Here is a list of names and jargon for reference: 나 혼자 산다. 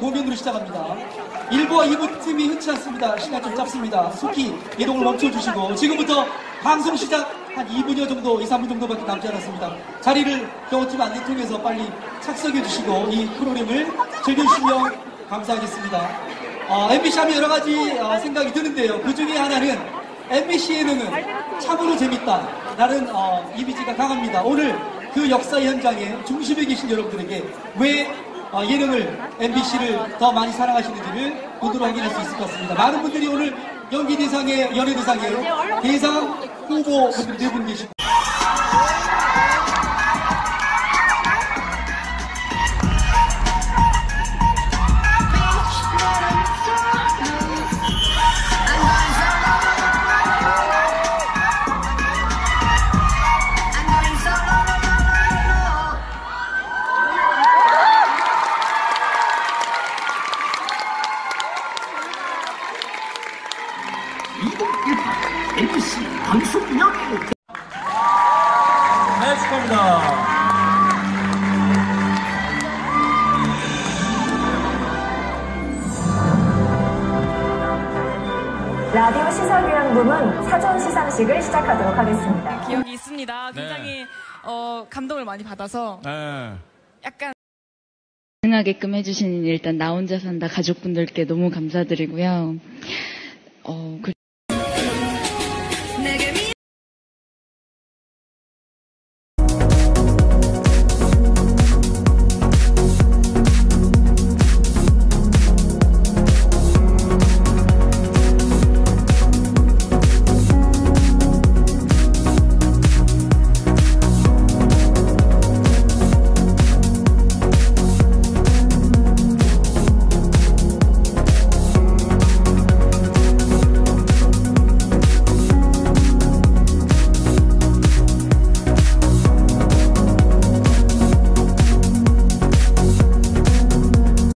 고민으로 시작합니다. 1부와 2부 팀이 흔치 않습니다. 시간 좀 짧습니다. 속히 이동을 멈춰주시고 지금부터 방송 시작 한 2분여 정도, 2, 3분 정도밖에 남지 않았습니다. 자리를 경호팀 안내 통해서 빨리 착석해주시고 이 프로그램을 즐겨주시면 감사하겠습니다. MBC 하면 여러 가지 생각이 드는데요. 그 중에 하나는 MBC 예능은 참으로 재밌다라는 이미지가 강합니다. 오늘 그 역사 현장에 중심에 계신 여러분들에게 왜 예능을, MBC를 더 많이 사랑하시는지를 눈으로 확인할 수 있을 것 같습니다. 많은 분들이 오늘 연기 대상에, 연예 대상에 대상 후보 분들 네 분 계시고. MBC 방송역 엑스포입니다. 라디오 시사교양부문 사전 시상식을 시작하도록 하겠습니다. 기억이 있습니다. 굉장히 감동을 많이 받아서 약간 가능하게끔 해주신 일단 나 혼자 산다 가족분들께 너무 감사드리고요.